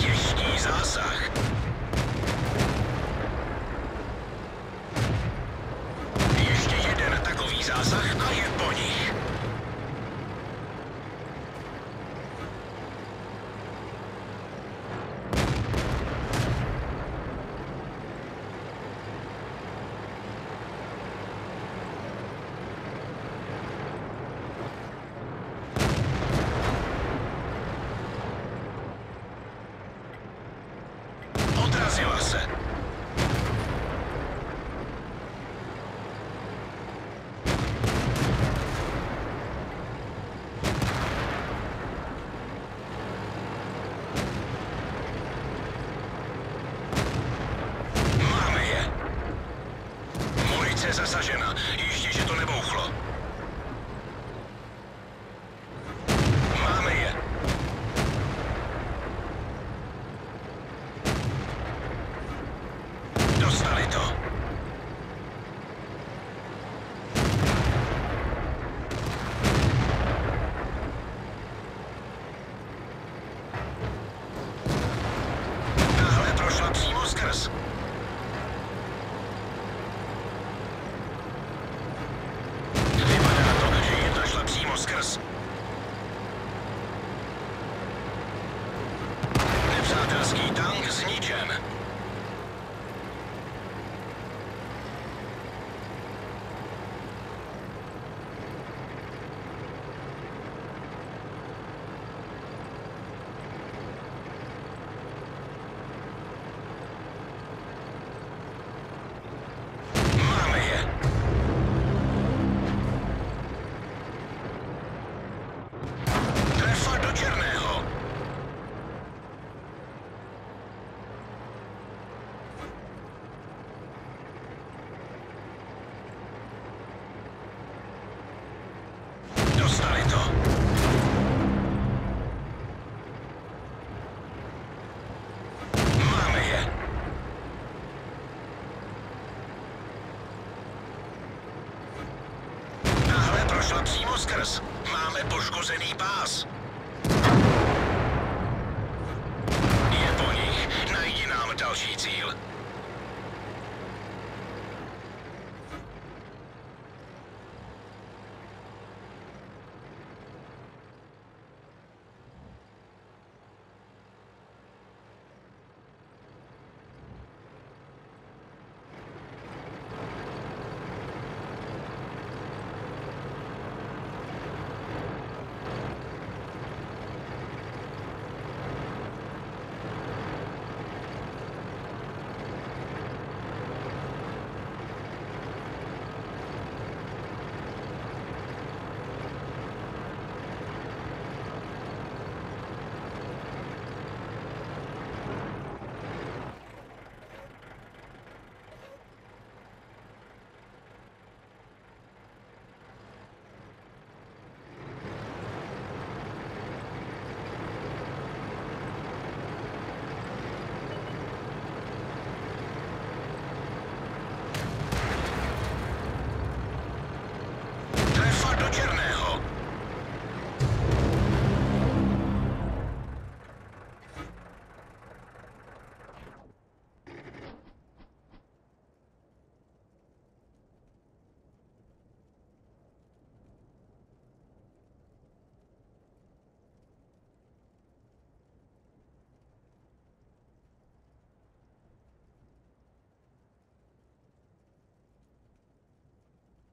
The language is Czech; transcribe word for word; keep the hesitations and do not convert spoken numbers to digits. Těžký zásah. Ještě jeden takový zásah a je po nich. Zasažena. Ještě, že to nebouchlo. Máme je. Dostali to. Tahle prošla přímo skrz. Nepřátelský tank zničen. Dostali to. Máme je. Tahle prošla přímo skrz. Máme poškozený pás. Je po nich. Najdi nám další cíl.